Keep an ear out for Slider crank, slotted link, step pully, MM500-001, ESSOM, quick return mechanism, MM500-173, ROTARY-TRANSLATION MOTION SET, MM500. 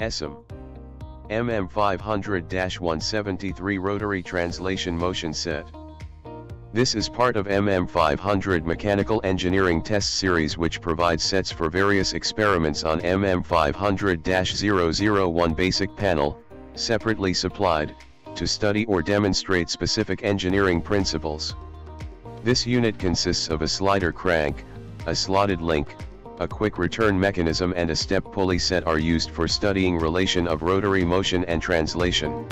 ESSOM MM500-173 Rotary Translation Motion Set. This is part of MM500 Mechanical Engineering Test Series, which provides sets for various experiments on MM500-001 basic panel, separately supplied, to study or demonstrate specific engineering principles. This unit consists of a slider crank, a slotted link, a quick return mechanism and a step pulley set are used for studying relation of rotary motion and translation.